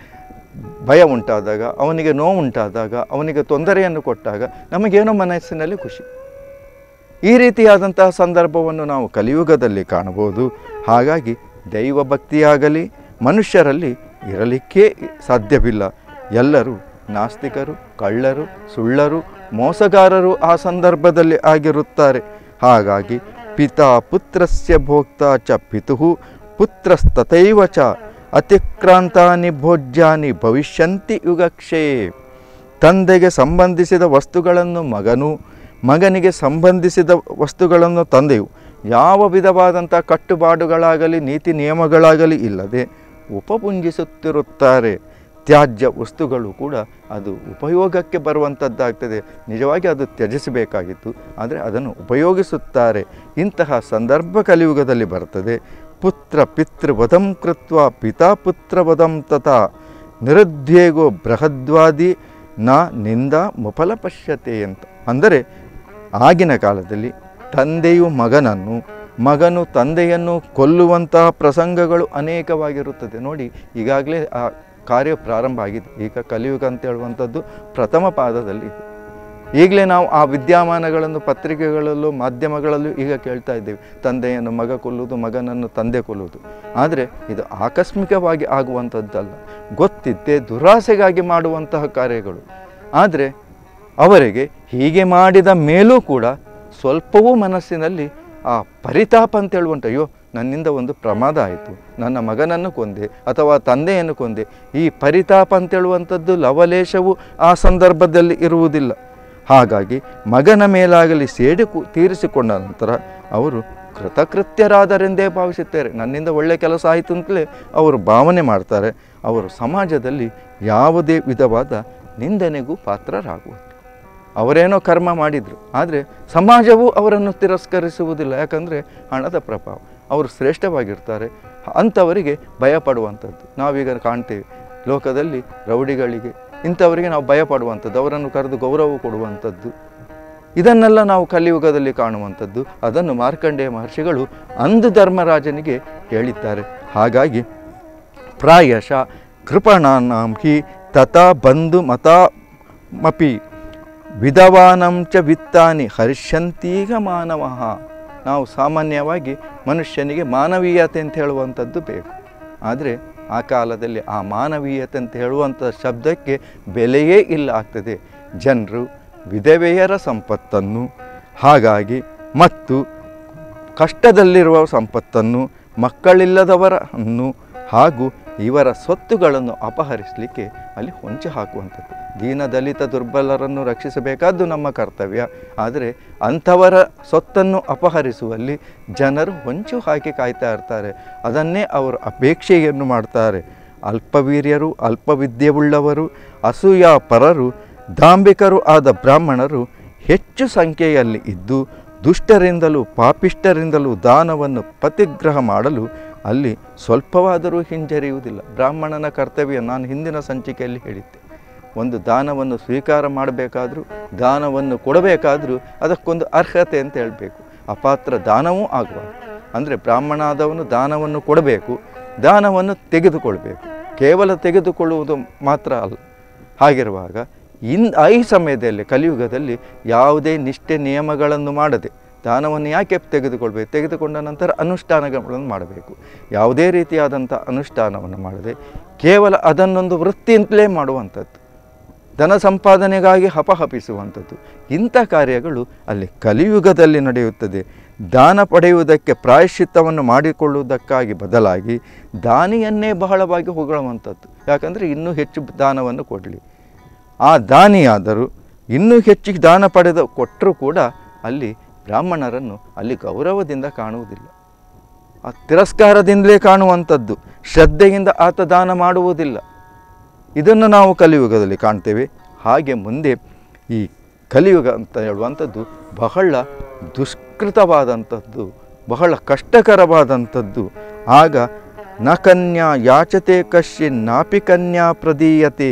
ಭಯ ಉಂಟಾದಾಗ, ಅವನಿಗೆ ನೋವುಂಟಾದಾಗ, ಅವನಿಗೆ ತೊಂದರೆಯನ್ನು ಕೊಟ್ಟಾಗ ನಮಗೇನೋ ಮನಸ್ಸಿನಲ್ಲಿ ಖುಷಿ. ಈ ರೀತಿಯಾದಂತಹ ಸಂದರ್ಭವನ್ನು ನಾವು ಕಲಿಯುಗದಲ್ಲಿ ಕಾಣಬಹುದು. ಹಾಗಾಗಿ ದೈವ ಭಕ್ತಿಯಾಗಲಿ ಮನುಷ್ಯರಲ್ಲಿ ಇರಲಿಕ್ಕೆ ಸಾಧ್ಯವಿಲ್ಲ. ಎಲ್ಲರೂ ನಾಸ್ತಿಕರು, ಕಳ್ಳರು, ಸುಳ್ಳರು, ಮೋಸಗಾರರು ಆ ಸಂದರ್ಭದಲ್ಲಿ ಆಗಿರುತ್ತಾರೆ. ಹಾಗಾಗಿ ಪಿತಾ ಪುತ್ರಸ್ಯ ಭೋಕ್ತಾ ಚ ಪಿತುಃ ಪುತ್ರಸ್ತಥೈವ ಚ ಅತಿಕ್ರಾಂತಾನಿ ಭೋಜ್ಯಾನಿ ಭವಿಷ್ಯಂತಿ ಯುಗಕ್ಷೇ. ತಂದೆಗೆ ಸಂಬಂಧಿಸಿದ ವಸ್ತುಗಳನ್ನು ಮಗನು, ಮಗನಿಗೆ ಸಂಬಂಧಿಸಿದ ವಸ್ತುಗಳನ್ನು ತಂದೆಯು. ಯಾವ ವಿಧವಾದಂಥ ಕಟ್ಟುಪಾಡುಗಳಾಗಲಿ ನೀತಿ ನಿಯಮಗಳಾಗಲಿ ಇಲ್ಲದೆ ಉಪಪುಂಜಿಸುತ್ತಿರುತ್ತಾರೆ. ತ್ಯಾಜ್ಯ ವಸ್ತುಗಳು ಕೂಡ ಅದು ಉಪಯೋಗಕ್ಕೆ ಬರುವಂಥದ್ದಾಗ್ತದೆ. ನಿಜವಾಗಿ ಅದು ತ್ಯಜಿಸಬೇಕಾಗಿತ್ತು, ಆದರೆ ಅದನ್ನು ಉಪಯೋಗಿಸುತ್ತಾರೆ. ಇಂತಹ ಸಂದರ್ಭ ಕಲಿಯುಗದಲ್ಲಿ ಬರ್ತದೆ. ಪುತ್ರ ಪಿತೃವಧಂ ಕೃತ್ವ ಪಿತಾ ಪುತ್ರವಧಂ ತಥಾ ನಿರುದ್ವೇಗೋ ಬೃಹದ್ವಾದಿ ನ ನಿಂದ ಮುಫಲ ಪಶ್ಯತೆ ಅಂತ. ಅಂದರೆ ಆಗಿನ ಕಾಲದಲ್ಲಿ ತಂದೆಯು ಮಗನನ್ನು, ಮಗನು ತಂದೆಯನ್ನು ಕೊಲ್ಲುವಂತಹ ಪ್ರಸಂಗಗಳು ಅನೇಕವಾಗಿರುತ್ತದೆ. ನೋಡಿ, ಈಗಾಗಲೇ ಆ ಕಾರ್ಯ ಪ್ರಾರಂಭ ಆಗಿದೆ. ಈಗ ಕಲಿಯುಗ ಅಂತ ಹೇಳುವಂಥದ್ದು ಪ್ರಥಮ ಪಾದದಲ್ಲಿ. ಈಗಲೇ ನಾವು ಆ ವಿದ್ಯಮಾನಗಳನ್ನು ಪತ್ರಿಕೆಗಳಲ್ಲೂ ಮಾಧ್ಯಮಗಳಲ್ಲೂ ಈಗ ಕೇಳ್ತಾ ಇದ್ದೇವೆ. ತಂದೆಯನ್ನು ಮಗ ಕೊಲ್ಲುವುದು, ಮಗನನ್ನು ತಂದೆ ಕೊಲ್ಲುವುದು. ಆದರೆ ಇದು ಆಕಸ್ಮಿಕವಾಗಿ ಆಗುವಂಥದ್ದಲ್ಲ, ಗೊತ್ತಿದ್ದೇ ದುರಾಸೆಗಾಗಿ ಮಾಡುವಂತಹ ಕಾರ್ಯಗಳು. ಆದರೆ ಅವರಿಗೆ ಹೀಗೆ ಮಾಡಿದ ಮೇಲೂ ಕೂಡ ಸ್ವಲ್ಪವೂ ಮನಸ್ಸಿನಲ್ಲಿ ಆ ಪರಿತಾಪ ಅಂತ ಹೇಳುವಂಥ, ಅಯ್ಯೋ ನನ್ನಿಂದ ಒಂದು ಪ್ರಮಾದ ಆಯಿತು, ನನ್ನ ಮಗನನ್ನು ಕೊಂದೆ ಅಥವಾ ತಂದೆಯನ್ನು ಕೊಂದೆ, ಈ ಪರಿತಾಪ ಅಂತೇಳುವಂಥದ್ದು ಲವಲೇಶವು ಆ ಸಂದರ್ಭದಲ್ಲಿ ಇರುವುದಿಲ್ಲ. ಹಾಗಾಗಿ ಮಗನ ಮೇಲಾಗಲಿ ಸೇಡು ತೀರಿಸಿಕೊಂಡ ನಂತರ ಅವರು ಕೃತಕೃತ್ಯರಾದರೆಂದೇ ಭಾವಿಸುತ್ತಾರೆ. ನನ್ನಿಂದ ಒಳ್ಳೆಯ ಕೆಲಸ ಆಯಿತು ಅಂತಲೇ ಅವರು ಭಾವನೆ ಮಾಡ್ತಾರೆ. ಅವರು ಸಮಾಜದಲ್ಲಿ ಯಾವುದೇ ವಿಧವಾದ ನಿಂದನೆಗೂ ಪಾತ್ರರಾಗುವುದು. ಅವರೇನೋ ಕರ್ಮ ಮಾಡಿದರು, ಆದರೆ ಸಮಾಜವು ಅವರನ್ನು ತಿರಸ್ಕರಿಸುವುದಿಲ್ಲ. ಯಾಕಂದರೆ ಹಣದ ಪ್ರಭಾವ, ಅವರು ಶ್ರೇಷ್ಠವಾಗಿರ್ತಾರೆ. ಅಂಥವರಿಗೆ ಭಯಪಡುವಂಥದ್ದು ನಾವೀಗ ಕಾಣ್ತೇವೆ. ಲೋಕದಲ್ಲಿ ರೌಡಿಗಳಿಗೆ, ಇಂಥವರಿಗೆ ನಾವು ಭಯಪಡುವಂಥದ್ದು, ಅವರನ್ನು ಕರೆದು ಗೌರವ ಕೊಡುವಂಥದ್ದು, ಇದನ್ನೆಲ್ಲ ನಾವು ಕಲಿಯುಗದಲ್ಲಿ ಕಾಣುವಂಥದ್ದು. ಅದನ್ನು ಮಾರ್ಕಂಡೇಯ ಮಹರ್ಷಿಗಳು ಅಂದು ಧರ್ಮರಾಜನಿಗೆ ಹೇಳಿದ್ದಾರೆ. ಹಾಗಾಗಿ ಪ್ರಾಯಶಃ ಕೃಪಣಾನಾಂ ಹಿ ತಥಾ ಬಂಧು ಮತಾಮಪಿ ವಿಧವಾನಂ ಚ ವಿತ್ತಾನಿ ಹರಿಷ್ಯಂತೀಗ ಮಾನವಃ. ನಾವು ಸಾಮಾನ್ಯವಾಗಿ ಮನುಷ್ಯನಿಗೆ ಮಾನವೀಯತೆ ಅಂತ ಹೇಳುವಂಥದ್ದು ಬೇಕು, ಆದರೆ ಆ ಕಾಲದಲ್ಲಿ ಆ ಮಾನವೀಯತೆ ಅಂತ ಹೇಳುವಂಥ ಶಬ್ದಕ್ಕೆ ಬೆಲೆಯೇ ಇಲ್ಲ ಆಗ್ತದೆ. ಜನರು ವಿಧವೆಯರ ಸಂಪತ್ತನ್ನು, ಹಾಗಾಗಿ ಮತ್ತು ಕಷ್ಟದಲ್ಲಿರುವ ಸಂಪತ್ತನ್ನು, ಮಕ್ಕಳಿಲ್ಲದವರನ್ನು ಹಾಗೂ ಇವರ ಸ್ವತ್ತುಗಳನ್ನು ಅಪಹರಿಸಲಿಕ್ಕೆ ಅಲ್ಲಿ ಹೊಂಚಿ ಹಾಕುವಂಥದ್ದು. ದೀನ ದಲಿತ ದುರ್ಬಲರನ್ನು ರಕ್ಷಿಸಬೇಕಾದ್ದು ನಮ್ಮ ಕರ್ತವ್ಯ, ಆದರೆ ಅಂಥವರ ಸ್ವತ್ತನ್ನು ಅಪಹರಿಸುವಲ್ಲಿ ಜನರು ಹೊಂಚು ಹಾಕಿ ಕಾಯ್ತಾ ಇರ್ತಾರೆ. ಅದನ್ನೇ ಅವರು ಅಪೇಕ್ಷೆಯನ್ನು ಮಾಡ್ತಾರೆ. ಅಲ್ಪವೀರ್ಯರು, ಅಲ್ಪವಿದ್ಯೆವುಳ್ಳವರು, ಅಸೂಯಾಪರರು, ದಾಂಭಿಕರು ಆದ ಬ್ರಾಹ್ಮಣರು ಹೆಚ್ಚು ಸಂಖ್ಯೆಯಲ್ಲಿ ಇದ್ದು ದುಷ್ಟರಿಂದಲೂ ಪಾಪಿಷ್ಟರಿಂದಲೂ ದಾನವನ್ನು ಪ್ರತಿಗ್ರಹ ಮಾಡಲು ಅಲ್ಲಿ ಸ್ವಲ್ಪವಾದರೂ ಹಿಂಜರಿಯುವುದಿಲ್ಲ. ಬ್ರಾಹ್ಮಣನ ಕರ್ತವ್ಯ ನಾನು ಹಿಂದಿನ ಸಂಚಿಕೆಯಲ್ಲಿ ಹೇಳಿದ್ದೆ. ಒಂದು ದಾನವನ್ನು ಸ್ವೀಕಾರ ಮಾಡಬೇಕಾದರೂ, ದಾನವನ್ನು ಕೊಡಬೇಕಾದರೂ ಅದಕ್ಕೊಂದು ಅರ್ಹತೆ ಅಂತ ಹೇಳಬೇಕು. ಅಪಾತ್ರ ದಾನವೂ ಆಗಬಾರ್ದು. ಅಂದರೆ ಬ್ರಾಹ್ಮಣ ಆದವನು ದಾನವನ್ನು ಕೊಡಬೇಕು, ದಾನವನ್ನು ತೆಗೆದುಕೊಳ್ಬೇಕು. ಕೇವಲ ತೆಗೆದುಕೊಳ್ಳುವುದು ಮಾತ್ರ ಅಲ್ಲ. ಹಾಗಿರುವಾಗ ಈ ಸಮಯದಲ್ಲಿ ಕಲಿಯುಗದಲ್ಲಿ ಯಾವುದೇ ನಿಷ್ಠೆ ನಿಯಮಗಳನ್ನು ಮಾಡದೆ ದಾನವನ್ನು ಯಾಕೆ ತೆಗೆದುಕೊಳ್ಬೇಕು? ತೆಗೆದುಕೊಂಡ ನಂತರ ಅನುಷ್ಠಾನಗಳನ್ನು ಮಾಡಬೇಕು. ಯಾವುದೇ ರೀತಿಯಾದಂಥ ಅನುಷ್ಠಾನವನ್ನು ಮಾಡದೆ ಕೇವಲ ಅದನ್ನೊಂದು ವೃತ್ತಿಯಿಂದಲೇ ಮಾಡುವಂಥದ್ದು, ಧನ ಸಂಪಾದನೆಗಾಗಿ ಹಪಹಪಿಸುವಂಥದ್ದು, ಇಂಥ ಕಾರ್ಯಗಳು ಅಲ್ಲಿ ಕಲಿಯುಗದಲ್ಲಿ ನಡೆಯುತ್ತದೆ. ದಾನ ಪಡೆಯುವುದಕ್ಕೆ ಪ್ರಾಯಶ್ಚಿತ್ತವನ್ನು ಮಾಡಿಕೊಳ್ಳುವುದಕ್ಕಾಗಿ ಬದಲಾಗಿ ದಾನಿಯನ್ನೇ ಬಹಳವಾಗಿ ಹೊಗಳುವಂಥದ್ದು. ಯಾಕಂದರೆ ಇನ್ನೂ ಹೆಚ್ಚು ದಾನವನ್ನು ಕೊಡಲಿ. ಆ ದಾನಿಯಾದರೂ ಇನ್ನೂ ಹೆಚ್ಚು ದಾನ ಪಡೆದು ಕೊಟ್ಟರೂ ಕೂಡ ಅಲ್ಲಿ ಬ್ರಾಹ್ಮಣರನ್ನು ಅಲ್ಲಿ ಗೌರವದಿಂದ ಕಾಣುವುದಿಲ್ಲ, ಆ ತಿರಸ್ಕಾರದಿಂದಲೇ ಕಾಣುವಂಥದ್ದು. ಶ್ರದ್ಧೆಯಿಂದ ಆತ ದಾನ ಮಾಡುವುದಿಲ್ಲ. ಇದನ್ನು ನಾವು ಕಲಿಯುಗದಲ್ಲಿ ಕಾಣ್ತೇವೆ. ಹಾಗೆ ಮುಂದೆ ಈ ಕಲಿಯುಗ ಅಂತ ಹೇಳುವಂಥದ್ದು ಬಹಳ ದುಷ್ಕೃತವಾದಂಥದ್ದು, ಬಹಳ ಕಷ್ಟಕರವಾದಂಥದ್ದು. ಆಗ ನ ಕನ್ಯಾ ಯಾಚತೆ ಕಶ್ಚಿನ್ ನಾಪಿ ಕನ್ಯಾ ಪ್ರದೀಯತೆ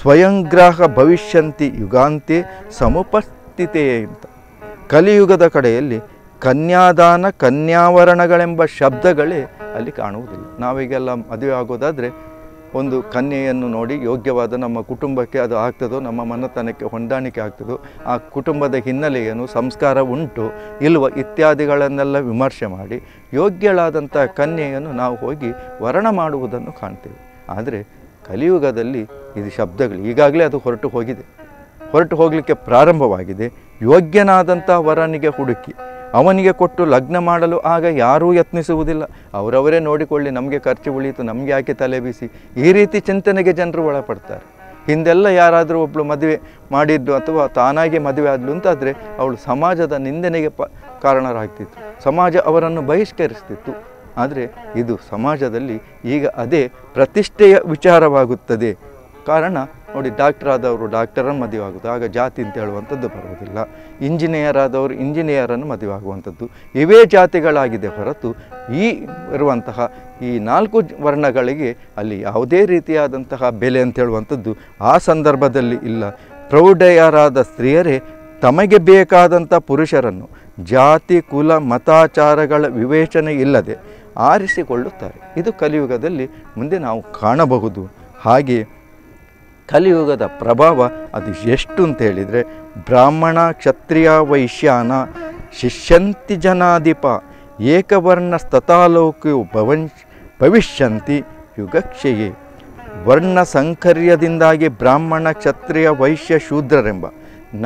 ಸ್ವಯಂಗ್ರಾಹ ಭವಿಷ್ಯಂತಿ ಯುಗಾಂತೆ ಸಮುಪಸ್ಥಿತೇ ಅಂತ. ಕಲಿಯುಗದ ಕಡೆಯಲ್ಲಿ ಕನ್ಯಾದಾನ, ಕನ್ಯಾವರಣಗಳೆಂಬ ಶಬ್ದಗಳೇ ಅಲ್ಲಿ ಕಾಣುವುದಿಲ್ಲ. ನಾವೀಗೆಲ್ಲ ಮದುವೆ ಆಗೋದಾದರೆ ಒಂದು ಕನ್ಯೆಯನ್ನು ನೋಡಿ ಯೋಗ್ಯವಾದ ನಮ್ಮ ಕುಟುಂಬಕ್ಕೆ ಅದು ಆಗ್ತದೋ ನಮ್ಮ ಮನತನಕ್ಕೆ ಹೊಂದಾಣಿಕೆ ಆಗ್ತದೋ ಆ ಕುಟುಂಬದ ಹಿನ್ನೆಲೆಯನ್ನು ಸಂಸ್ಕಾರ ಉಂಟು ಇಲ್ಲವ ಇತ್ಯಾದಿಗಳನ್ನೆಲ್ಲ ವಿಮರ್ಶೆ ಮಾಡಿ ಯೋಗ್ಯಳಾದಂಥ ಕನ್ಯೆಯನ್ನು ನಾವು ಹೋಗಿ ವರ್ಣ ಮಾಡುವುದನ್ನು ಕಾಣ್ತೀವಿ. ಆದರೆ ಕಲಿಯುಗದಲ್ಲಿ ಇದು ಶಬ್ದಗಳು ಈಗಾಗಲೇ ಅದು ಹೊರಟು ಹೋಗಿದೆ, ಹೊರಟು ಹೋಗಲಿಕ್ಕೆ ಪ್ರಾರಂಭವಾಗಿದೆ. ಯೋಗ್ಯನಾದಂಥ ವರನಿಗೆ ಹುಡುಕಿ ಅವನಿಗೆ ಕೊಟ್ಟು ಲಗ್ನ ಮಾಡಲು ಆಗ ಯಾರೂ ಯತ್ನಿಸುವುದಿಲ್ಲ. ಅವರವರೇ ನೋಡಿಕೊಳ್ಳಿ, ನಮಗೆ ಖರ್ಚು ಉಳಿಯಿತು, ನಮಗೆ ಯಾಕೆ ತಲೆ ಬೀಸಿ, ಈ ರೀತಿ ಚಿಂತನೆಗೆ ಜನರು ಒಳಪಡ್ತಾರೆ. ಹಿಂದೆಲ್ಲ ಯಾರಾದರೂ ಒಬ್ಬಳು ಮದುವೆ ಮಾಡಿದ್ದು ಅಥವಾ ತಾನಾಗೆ ಮದುವೆ ಆದಳು ಅಂತಾದರೆ ಅವಳು ಸಮಾಜದ ನಿಂದನೆಗೆ ಕಾರಣರಾಗ್ತಿತ್ತು, ಸಮಾಜ ಅವರನ್ನು ಬಹಿಷ್ಕರಿಸ್ತಿತ್ತು. ಆದರೆ ಇದು ಸಮಾಜದಲ್ಲಿ ಈಗ ಅದೇ ಪ್ರತಿಷ್ಠೆಯ ವಿಚಾರವಾಗುತ್ತದೆ. ಕಾರಣ ನೋಡಿ, ಡಾಕ್ಟರ್ ಆದವರು ಡಾಕ್ಟರನ್ನು ಮದುವೆ ಆಗೋದು, ಆಗ ಜಾತಿ ಅಂತ ಹೇಳುವಂಥದ್ದು ಬರುವುದಿಲ್ಲ. ಇಂಜಿನಿಯರ್ ಆದವರು ಇಂಜಿನಿಯರನ್ನು ಮದುವೆ ಆಗುವಂಥದ್ದು. ಇವೇ ಜಾತಿಗಳಾಗಿದೆ ಹೊರತು ಈ ಇರುವಂತಹ ಈ ನಾಲ್ಕು ವರ್ಣಗಳಿಗೆ ಅಲ್ಲಿ ಯಾವುದೇ ರೀತಿಯಾದಂತಹ ಬೆಲೆ ಅಂತ ಹೇಳುವಂಥದ್ದು ಆ ಸಂದರ್ಭದಲ್ಲಿ ಇಲ್ಲ. ಪ್ರೌಢೆಯರಾದ ಸ್ತ್ರೀಯರೇ ತಮಗೆ ಬೇಕಾದಂಥ ಪುರುಷರನ್ನು ಜಾತಿ ಕುಲ ಮತಾಚಾರಗಳ ವಿವೇಚನೆ ಇಲ್ಲದೆ ಆರಿಸಿಕೊಳ್ಳುತ್ತಾರೆ. ಇದು ಕಲಿಯುಗದಲ್ಲಿ ಮುಂದೆ ನಾವು ಕಾಣಬಹುದು. ಹಾಗೆ ಕಲಿಯುಗದ ಪ್ರಭಾವ ಅದು ಎಷ್ಟು ಅಂತ ಹೇಳಿದರೆ, ಬ್ರಾಹ್ಮಣ ಕ್ಷತ್ರಿಯ ವೈಶ್ಯಾನ ಶಿಷ್ಯಂತಿ ಜನಾಧಿಪ ಏಕವರ್ಣಸ್ತಥಾಲೋಕ್ಯು ಭವಿಷ್ಯಂತಿ ಯುಗಕ್ಷಯೇ. ವರ್ಣ ಸಂಕರ್ಯದಿಂದಾಗಿ ಬ್ರಾಹ್ಮಣ ಕ್ಷತ್ರಿಯ ವೈಶ್ಯ ಶೂದ್ರರೆಂಬ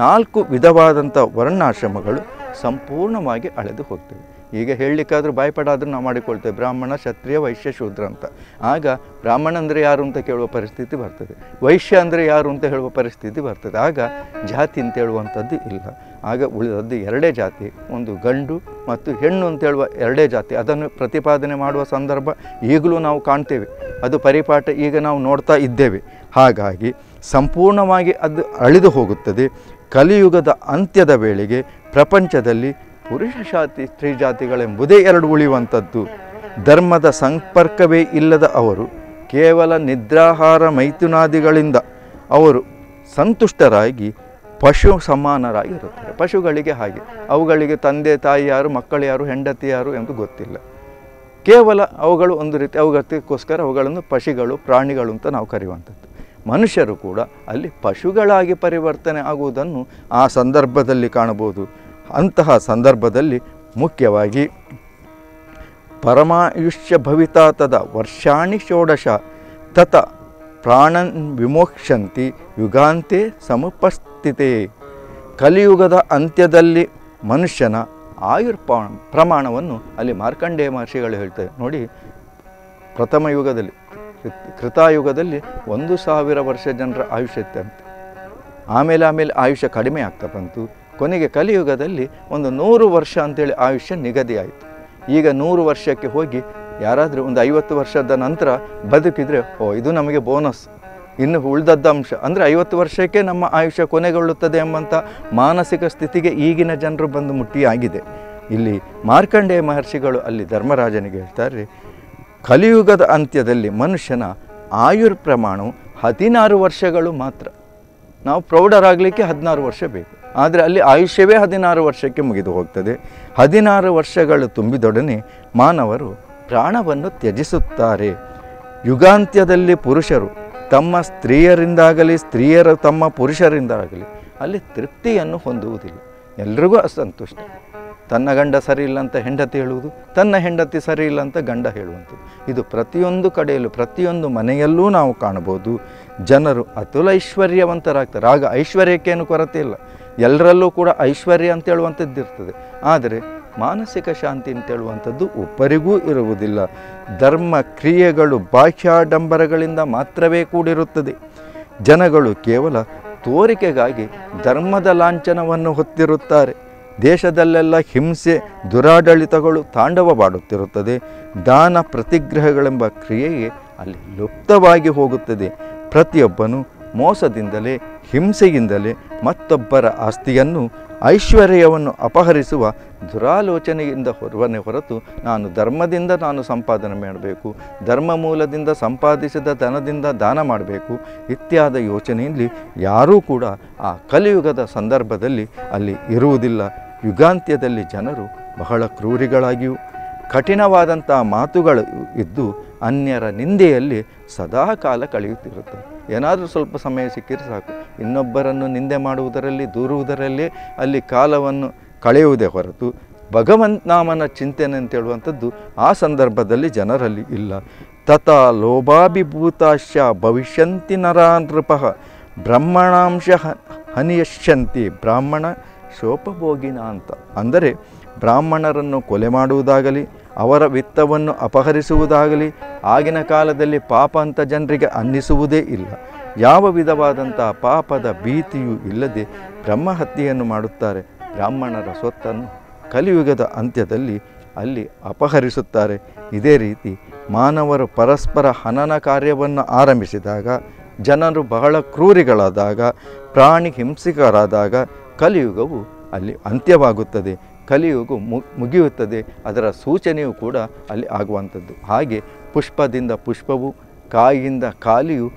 ನಾಲ್ಕು ವಿಧವಾದಂಥ ವರ್ಣಾಶ್ರಮಗಳು ಸಂಪೂರ್ಣವಾಗಿ ಅಳೆದು ಹೋಗ್ತವೆ. ಈಗ ಹೇಳಲಿಕ್ಕಾದರೂ ಭಯಪಡಾದರೂ ನಾವು ಮಾಡಿಕೊಳ್ತೇವೆ ಬ್ರಾಹ್ಮಣ ಕ್ಷತ್ರಿಯ ವೈಶ್ಯ ಶೂದ್ರ ಅಂತ. ಆಗ ಬ್ರಾಹ್ಮಣ ಅಂದರೆ ಯಾರು ಅಂತ ಕೇಳುವ ಪರಿಸ್ಥಿತಿ ಬರ್ತದೆ, ವೈಶ್ಯ ಅಂದರೆ ಯಾರು ಅಂತ ಹೇಳುವ ಪರಿಸ್ಥಿತಿ ಬರ್ತದೆ. ಆಗ ಜಾತಿ ಅಂತ ಹೇಳುವಂಥದ್ದು ಇಲ್ಲ. ಆಗ ಉಳಿದದ್ದು ಎರಡೇ ಜಾತಿ, ಒಂದು ಗಂಡು ಮತ್ತು ಹೆಣ್ಣು ಅಂತೇಳುವ ಎರಡೇ ಜಾತಿ. ಅದನ್ನು ಪ್ರತಿಪಾದನೆ ಮಾಡುವ ಸಂದರ್ಭ ಈಗಲೂ ನಾವು ಕಾಣ್ತೇವೆ, ಅದು ಪರಿಪಾಠ ಈಗ ನಾವು ನೋಡ್ತಾ ಇದ್ದೇವೆ. ಹಾಗಾಗಿ ಸಂಪೂರ್ಣವಾಗಿ ಅದು ಅಳಿದು ಹೋಗುತ್ತದೆ. ಕಲಿಯುಗದ ಅಂತ್ಯದ ವೇಳೆಗೆ ಪ್ರಪಂಚದಲ್ಲಿ ಪುರುಷ ಜಾತಿ ಸ್ತ್ರೀ ಜಾತಿಗಳೆಂಬುದೇ ಎರಡು ಉಳಿಯುವಂಥದ್ದು. ಧರ್ಮದ ಸಂಪರ್ಕವೇ ಇಲ್ಲದ ಅವರು ಕೇವಲ ನಿದ್ರಾಹಾರ ಮೈಥುನಾದಿಗಳಿಂದ ಅವರು ಸಂತುಷ್ಟರಾಗಿ ಪಶು ಸಮಾನರಾಗಿರುತ್ತಾರೆ. ಪಶುಗಳಿಗೆ ಹಾಗೆ, ಅವುಗಳಿಗೆ ತಂದೆ ತಾಯಿ ಯಾರು, ಮಕ್ಕಳು ಯಾರು, ಹೆಂಡತಿ ಯಾರು ಎಂದು ಗೊತ್ತಿಲ್ಲ. ಕೇವಲ ಅವುಗಳು ಒಂದು ರೀತಿ ಅವುಗಳಿಗೋಸ್ಕರ ಅವುಗಳನ್ನು ಪಶುಗಳು ಪ್ರಾಣಿಗಳು ಅಂತ ನಾವು ಕರೆಯುವಂಥದ್ದು. ಮನುಷ್ಯರು ಕೂಡ ಅಲ್ಲಿ ಪಶುಗಳಾಗಿ ಪರಿವರ್ತನೆ ಆಗುವುದನ್ನು ಆ ಸಂದರ್ಭದಲ್ಲಿ ಕಾಣಬಹುದು. ಅಂತಹ ಸಂದರ್ಭದಲ್ಲಿ ಮುಖ್ಯವಾಗಿ ಪರಮಾಯುಷ್ಯ ಭವಿತಾ ತದ ವರ್ಷಾಣಿ ಷೋಡಶ ತತ ಪ್ರಾಣನ್ ವಿಮೋಕ್ಷಂತಿ ಯುಗಾಂತೆ ಸಮುಪಸ್ಥಿತೇ. ಕಲಿಯುಗದ ಅಂತ್ಯದಲ್ಲಿ ಮನುಷ್ಯನ ಪ್ರಮಾಣವನ್ನು ಅಲ್ಲಿ ಮಾರ್ಕಂಡೇಯ ಮಹರ್ಷಿಗಳು ಹೇಳ್ತಾರೆ. ನೋಡಿ, ಪ್ರಥಮ ಯುಗದಲ್ಲಿ ಕೃತಾಯುಗದಲ್ಲಿ 1,000 ವರ್ಷ ಜನರ ಆಯುಷ್ಯ ಇತ್ತಂತೆ. ಆಮೇಲೆ ಆಯುಷ್ಯ ಕಡಿಮೆ ಆಗ್ತಾ ಬಂತು. ಕೊನೆಗೆ ಕಲಿಯುಗದಲ್ಲಿ ಒಂದು 100 ವರ್ಷ ಅಂತೇಳಿ ಆಯುಷ್ಯ ನಿಗದಿಯಾಯಿತು. ಈಗ 100 ವರ್ಷಕ್ಕೆ ಹೋಗಿ ಯಾರಾದರೂ ಒಂದು 50 ವರ್ಷದ ನಂತರ ಬದುಕಿದರೆ ಇದು ನಮಗೆ ಬೋನಸ್, ಇನ್ನು ಉಳಿದದ್ದ ಅಂಶ ಅಂದರೆ 50 ವರ್ಷಕ್ಕೆ ನಮ್ಮ ಆಯುಷ್ಯ ಕೊನೆಗೊಳ್ಳುತ್ತದೆ ಎಂಬಂಥ ಮಾನಸಿಕ ಸ್ಥಿತಿಗೆ ಈಗಿನ ಜನರು ಬಂದು ಮುಟ್ಟಿಯಾಗಿದೆ. ಇಲ್ಲಿ ಮಾರ್ಕಂಡೇಯ ಮಹರ್ಷಿಗಳು ಅಲ್ಲಿ ಧರ್ಮರಾಜನಿಗೆ ಹೇಳ್ತಾರೆ, ಕಲಿಯುಗದ ಅಂತ್ಯದಲ್ಲಿ ಮನುಷ್ಯನ ಆಯುರ್ಪ್ರಮಾಣವು 16 ವರ್ಷಗಳು ಮಾತ್ರ. ನಾವು ಪ್ರೌಢರಾಗಲಿಕ್ಕೆ 16 ವರ್ಷ ಬೇಕು, ಆದರೆ ಅಲ್ಲಿ ಆಯುಷ್ಯವೇ 16 ವರ್ಷಕ್ಕೆ ಮುಗಿದು ಹೋಗ್ತದೆ. 16 ವರ್ಷಗಳು ತುಂಬಿದೊಡನೆ ಮಾನವರು ಪ್ರಾಣವನ್ನು ತ್ಯಜಿಸುತ್ತಾರೆ. ಯುಗಾಂತ್ಯದಲ್ಲಿ ಪುರುಷರು ತಮ್ಮ ಸ್ತ್ರೀಯರಿಂದಾಗಲಿ ಸ್ತ್ರೀಯರು ತಮ್ಮ ಪುರುಷರಿಂದಾಗಲಿ ಅಲ್ಲಿ ತೃಪ್ತಿಯನ್ನು ಹೊಂದುವುದಿಲ್ಲ. ಎಲ್ರಿಗೂ ಅಸಂತುಷ್ಟ. ತನ್ನ ಗಂಡ ಸರಿ ಇಲ್ಲ ಅಂತ ಹೆಂಡತಿ ಹೇಳುವುದು, ತನ್ನ ಹೆಂಡತಿ ಸರಿ ಇಲ್ಲ ಅಂತ ಗಂಡ ಹೇಳುವಂಥದ್ದು. ಇದು ಪ್ರತಿಯೊಂದು ಕಡೆಯಲ್ಲೂ ಪ್ರತಿಯೊಂದು ಮನೆಯಲ್ಲೂ ನಾವು ಕಾಣಬಹುದು. ಜನರು ಅತುಲ ಐಶ್ವರ್ಯವಂತರಾಗ್ತಾರೆ. ಆಗ ಐಶ್ವರ್ಯಕ್ಕೇನು ಕೊರತೆ ಇಲ್ಲ, ಎಲ್ಲರಲ್ಲೂ ಕೂಡ ಐಶ್ವರ್ಯ ಅಂತೇಳುವಂಥದ್ದು ಇರ್ತದೆ. ಆದರೆ ಮಾನಸಿಕ ಶಾಂತಿ ಅಂತೇಳುವಂಥದ್ದು ಒಬ್ಬರಿಗೂ ಇರುವುದಿಲ್ಲ. ಧರ್ಮ ಕ್ರಿಯೆಗಳು ಬಾಹ್ಯಾಡಂಬರಗಳಿಂದ ಮಾತ್ರವೇ ಕೂಡಿರುತ್ತದೆ. ಜನಗಳು ಕೇವಲ ತೋರಿಕೆಗಾಗಿ ಧರ್ಮದ ಲಾಂಛನವನ್ನು ಹೊತ್ತಿರುತ್ತಾರೆ. ದೇಶದಲ್ಲೆಲ್ಲ ಹಿಂಸೆ ದುರಾಡಳಿತಗಳು ತಾಂಡವವಾಡುತ್ತಿರುತ್ತದೆ. ದಾನ ಪ್ರತಿಗ್ರಹಗಳೆಂಬ ಕ್ರಿಯೆಯೇ ಅಲ್ಲಿ ಲುಪ್ತವಾಗಿ ಹೋಗುತ್ತದೆ. ಪ್ರತಿಯೊಬ್ಬನು ಮೋಸದಿಂದಲೇ ಹಿಂಸೆಯಿಂದಲೇ ಮತ್ತೊಬ್ಬರ ಆಸ್ತಿಯನ್ನು ಐಶ್ವರ್ಯವನ್ನು ಅಪಹರಿಸುವ ದುರಾಲೋಚನೆಯಿಂದ ಹೊರವನೆ ಹೊರತು ನಾನು ಧರ್ಮದಿಂದ ನಾನು ಸಂಪಾದನೆ ಮಾಡಬೇಕು, ಧರ್ಮ ಮೂಲದಿಂದ ಸಂಪಾದಿಸಿದ ಧನದಿಂದ ದಾನ ಮಾಡಬೇಕು ಇತ್ಯಾದ ಯೋಚನೆಯಲ್ಲಿ ಯಾರೂ ಕೂಡ ಆ ಕಲಿಯುಗದ ಸಂದರ್ಭದಲ್ಲಿ ಅಲ್ಲಿ ಇರುವುದಿಲ್ಲ. ಯುಗಾಂತ್ಯದಲ್ಲಿ ಜನರು ಬಹಳ ಕ್ರೂರಿಗಳಾಗಿಯೂ ಕಠಿಣವಾದಂಥ ಮಾತುಗಳು ಇದ್ದು ಅನ್ಯರ ನಿಂದೆಯಲ್ಲಿ ಸದಾ ಕಾಲ ಕಳೆಯುತ್ತಿರುತ್ತದೆ. ಏನಾದರೂ ಸ್ವಲ್ಪ ಸಮಯ ಸಿಕ್ಕಿದ್ರೆ ಸಾಕು, ಇನ್ನೊಬ್ಬರನ್ನು ನಿಂದೆ ಮಾಡುವುದರಲ್ಲಿ, ದೂರುವುದರಲ್ಲಿ ಅಲ್ಲಿ ಕಾಲವನ್ನು ಕಳೆಯುವುದೇ ಹೊರತು ಭಗವಂತನಾಮನ ಚಿಂತನೆ ಅಂತೇಳುವಂಥದ್ದು ಆ ಸಂದರ್ಭದಲ್ಲಿ ಜನರಲ್ಲಿ ಇಲ್ಲ. ತಥಾ ಲೋಭಾಭಿಭೂತಾಶ್ಚ ಭವಿಷ್ಯಂತಿ ನರಾ ನೃಪಃ ಬ್ರಹ್ಮಣಾಂಶ ಹನಿಯಶ್ಯಂತಿ ಬ್ರಾಹ್ಮಣ ಶೋಪಭೋಗಿನ ಅಂತ. ಅಂದರೆ ಬ್ರಾಹ್ಮಣರನ್ನು ಕೊಲೆ ಮಾಡುವುದಾಗಲಿ, ಅವರ ವಿತ್ತವನ್ನು ಅಪಹರಿಸುವುದಾಗಲಿ ಆಗಿನ ಕಾಲದಲ್ಲಿ ಪಾಪ ಅಂತ ಜನರಿಗೆ ಅನ್ನಿಸುವುದೇ ಇಲ್ಲ. ಯಾವ ವಿಧವಾದಂಥ ಪಾಪದ ಭೀತಿಯೂ ಇಲ್ಲದೆ ಬ್ರಹ್ಮಹತ್ಯೆಯನ್ನು ಮಾಡುತ್ತಾರೆ. ಬ್ರಾಹ್ಮಣರ ಸ್ವತ್ತನ್ನು ಕಲಿಯುಗದ ಅಂತ್ಯದಲ್ಲಿ ಅಲ್ಲಿ ಅಪಹರಿಸುತ್ತಾರೆ. ಇದೇ ರೀತಿ ಮಾನವರು ಪರಸ್ಪರ ಹನನ ಕಾರ್ಯವನ್ನು ಆರಂಭಿಸಿದಾಗ, ಜನರು ಬಹಳ ಕ್ರೂರಿಗಳಾದಾಗ, ಪ್ರಾಣಿ ಹಿಂಸಕರಾದಾಗ ಕಲಿಯುಗವು ಅಲ್ಲಿ ಅಂತ್ಯವಾಗುತ್ತದೆ, ಕಲಿಯುಗವು ಮುಗಿಯುತ್ತದೆ. ಅದರ ಸೂಚನೆಯೂ ಕೂಡ ಅಲ್ಲಿ ಆಗುವಂಥದ್ದು. ಹಾಗೆ ಪುಷ್ಪದಿಂದ ಪುಷ್ಪವು, ಕಾಯಿಯಿಂದ ಕಾಲಿಯು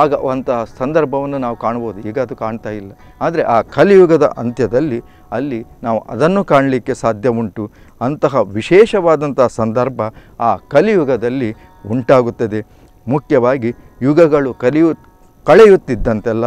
ಆಗುವಂತಹ ಸಂದರ್ಭವನ್ನು ನಾವು ಕಾಣ್ಬೋದು. ಈಗ ಅದು ಕಾಣ್ತಾ ಇಲ್ಲ, ಆದರೆ ಆ ಕಲಿಯುಗದ ಅಂತ್ಯದಲ್ಲಿ ಅಲ್ಲಿ ನಾವು ಅದನ್ನು ಕಾಣಲಿಕ್ಕೆ ಸಾಧ್ಯ ಉಂಟು. ಅಂತಹ ವಿಶೇಷವಾದಂಥ ಸಂದರ್ಭ ಆ ಕಲಿಯುಗದಲ್ಲಿ ಉಂಟಾಗುತ್ತದೆ. ಮುಖ್ಯವಾಗಿ ಯುಗಗಳು ಕಳೆಯುತ್ತಿದ್ದಂತೆಲ್ಲ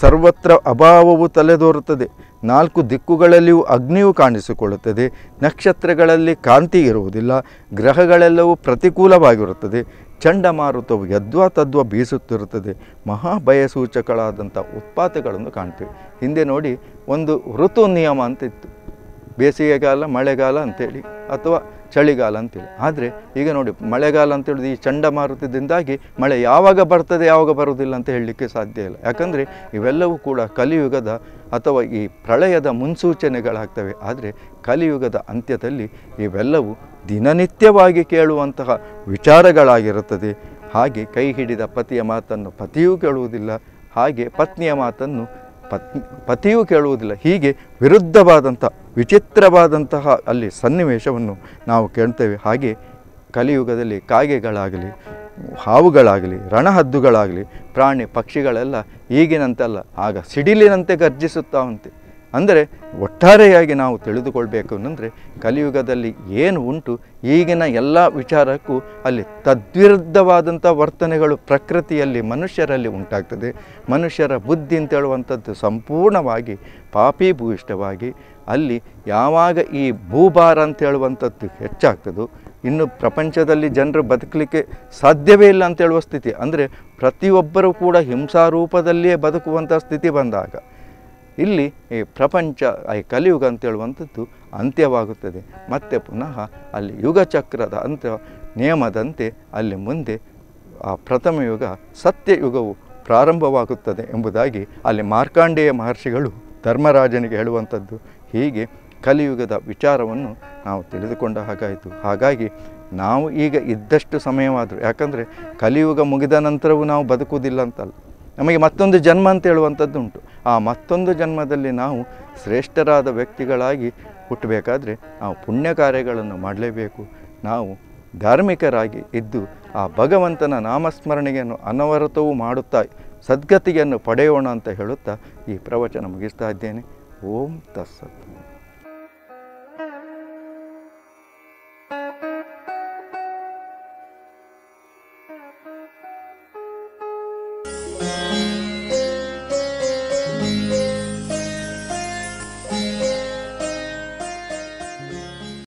ಸರ್ವತ್ರ ಅಭಾವವು ತಲೆದೋರುತ್ತದೆ. ನಾಲ್ಕು ದಿಕ್ಕುಗಳಲ್ಲಿಯೂ ಅಗ್ನಿಯು ಕಾಣಿಸಿಕೊಳ್ಳುತ್ತದೆ. ನಕ್ಷತ್ರಗಳಲ್ಲಿ ಕಾಂತಿ ಇರುವುದಿಲ್ಲ. ಗ್ರಹಗಳೆಲ್ಲವೂ ಪ್ರತಿಕೂಲವಾಗಿರುತ್ತದೆ. ಚಂಡಮಾರುತವು ಯದ್ವಾ ತದ್ವಾ ಬೀಸುತ್ತಿರುತ್ತದೆ. ಮಹಾಭಯಸೂಚಕಗಳಾದಂಥ ಉತ್ಪಾತಗಳನ್ನು ಕಾಣ್ತೀವಿ. ಹಿಂದೆ ನೋಡಿ, ಒಂದು ಋತು ನಿಯಮ ಅಂತ ಇತ್ತು, ಬೇಸಿಗೆಗಾಲ, ಮಳೆಗಾಲ ಅಂಥೇಳಿ, ಅಥವಾ ಚಳಿಗಾಲ ಅಂತೇಳಿ. ಆದರೆ ಈಗ ನೋಡಿ, ಮಳೆಗಾಲ ಅಂತೇಳಿದು ಈ ಚಂಡಮಾರುತದಿಂದಾಗಿ ಮಳೆ ಯಾವಾಗ ಬರ್ತದೆ ಯಾವಾಗ ಬರುವುದಿಲ್ಲ ಅಂತ ಹೇಳಲಿಕ್ಕೆ ಸಾಧ್ಯ ಇಲ್ಲ. ಯಾಕಂದರೆ ಇವೆಲ್ಲವೂ ಕೂಡ ಕಲಿಯುಗದ ಅಥವಾ ಈ ಪ್ರಳಯದ ಮುನ್ಸೂಚನೆಗಳಾಗ್ತವೆ. ಆದರೆ ಕಲಿಯುಗದ ಅಂತ್ಯದಲ್ಲಿ ಇವೆಲ್ಲವೂ ದಿನನಿತ್ಯವಾಗಿ ಕೇಳುವಂತಹ ವಿಚಾರಗಳಾಗಿರುತ್ತದೆ. ಹಾಗೆ ಕೈ ಹಿಡಿದ ಪತಿಯ ಮಾತನ್ನು ಪತಿಯೂ ಕೇಳುವುದಿಲ್ಲ, ಹಾಗೆ ಪತ್ನಿಯ ಮಾತನ್ನು ಪತಿಯೂ ಕೇಳುವುದಿಲ್ಲ. ಹೀಗೆ ವಿರುದ್ಧವಾದಂಥ ವಿಚಿತ್ರವಾದಂತಹ ಅಲ್ಲಿ ಸನ್ನಿವೇಶವನ್ನು ನಾವು ಕೇಳ್ತೇವೆ. ಹಾಗೆ ಕಲಿಯುಗದಲ್ಲಿ ಕಾಗೆಗಳಾಗಲಿ, ಹಾವುಗಳಾಗಲಿ, ರಣಹದ್ದುಗಳಾಗಲಿ, ಪ್ರಾಣಿ ಪಕ್ಷಿಗಳೆಲ್ಲ ಈಗಿನಂತಲ್ಲ, ಆಗ ಸಿಡಿಲಿನಂತೆ ಗರ್ಜಿಸುತ್ತಾವಂತೆ. ಅಂದರೆ ಒಟ್ಟಾರೆಯಾಗಿ ನಾವು ತಿಳಿದುಕೊಳ್ಬೇಕು ಅಂದರೆ ಕಲಿಯುಗದಲ್ಲಿ ಏನು ಉಂಟು, ಈಗಿನ ಎಲ್ಲ ವಿಚಾರಕ್ಕೂ ಅಲ್ಲಿ ತದ್ವಿರುದ್ಧವಾದಂಥ ವರ್ತನೆಗಳು ಪ್ರಕೃತಿಯಲ್ಲಿ ಮನುಷ್ಯರಲ್ಲಿ ಉಂಟಾಗ್ತದೆ. ಮನುಷ್ಯರ ಬುದ್ಧಿ ಅಂತೇಳುವಂಥದ್ದು ಸಂಪೂರ್ಣವಾಗಿ ಪಾಪೀಭೂಯಿಷ್ಟವಾಗಿ ಅಲ್ಲಿ ಯಾವಾಗ ಈ ಭೂಭಾರ ಅಂತೇಳುವಂಥದ್ದು ಹೆಚ್ಚಾಗ್ತದೋ, ಇನ್ನು ಪ್ರಪಂಚದಲ್ಲಿ ಜನರು ಬದುಕಲಿಕ್ಕೆ ಸಾಧ್ಯವೇ ಇಲ್ಲ ಅಂತೇಳುವ ಸ್ಥಿತಿ. ಅಂದರೆ ಪ್ರತಿಯೊಬ್ಬರೂ ಕೂಡ ಹಿಂಸಾರೂಪದಲ್ಲಿಯೇ ಬದುಕುವಂಥ ಸ್ಥಿತಿ ಬಂದಾಗ ಇಲ್ಲಿ ಈ ಪ್ರಪಂಚ, ಈ ಕಲಿಯುಗ ಅಂತೇಳುವಂಥದ್ದು ಅಂತ್ಯವಾಗುತ್ತದೆ. ಮತ್ತೆ ಪುನಃ ಅಲ್ಲಿ ಯುಗಚಕ್ರದ ಅಂತ್ಯ ನಿಯಮದಂತೆ ಅಲ್ಲಿ ಮುಂದೆ ಆ ಪ್ರಥಮ ಯುಗ, ಸತ್ಯಯುಗವು ಪ್ರಾರಂಭವಾಗುತ್ತದೆ ಎಂಬುದಾಗಿ ಅಲ್ಲಿ ಮಾರ್ಕಾಂಡೇಯ ಮಹರ್ಷಿಗಳು ಧರ್ಮರಾಜನಿಗೆ ಹೇಳುವಂಥದ್ದು. ಹೀಗೆ ಕಲಿಯುಗದ ವಿಚಾರವನ್ನು ನಾವು ತಿಳಿದುಕೊಂಡ ಹಾಗಾಯಿತು. ಹಾಗಾಗಿ ನಾವು ಈಗ ಇದ್ದಷ್ಟು ಸಮಯವಾದರೂ, ಯಾಕಂದರೆ ಕಲಿಯುಗ ಮುಗಿದ ನಂತರವೂ ನಾವು ಬದುಕುವುದಿಲ್ಲ ಅಂತಲ್ಲ, ನಮಗೆ ಮತ್ತೊಂದು ಜನ್ಮ ಅಂತ ಹೇಳುವಂಥದ್ದು ಉಂಟು. ಆ ಮತ್ತೊಂದು ಜನ್ಮದಲ್ಲಿ ನಾವು ಶ್ರೇಷ್ಠರಾದ ವ್ಯಕ್ತಿಗಳಾಗಿ ಹುಟ್ಟಬೇಕಾದ್ರೆ ನಾವು ಪುಣ್ಯ ಕಾರ್ಯಗಳನ್ನು ಮಾಡಲೇಬೇಕು. ನಾವು ಧಾರ್ಮಿಕರಾಗಿ ಇದ್ದು ಆ ಭಗವಂತನ ನಾಮಸ್ಮರಣೆಯನ್ನು ಅನವರತವೂ ಮಾಡುತ್ತಾ ಸದ್ಗತಿಯನ್ನು ಪಡೆಯೋಣ ಅಂತ ಹೇಳುತ್ತಾ ಈ ಪ್ರವಚನ ಮುಗಿಸ್ತಾ ಇದ್ದೇನೆ. ಓಂ ತತ್ಸತ್.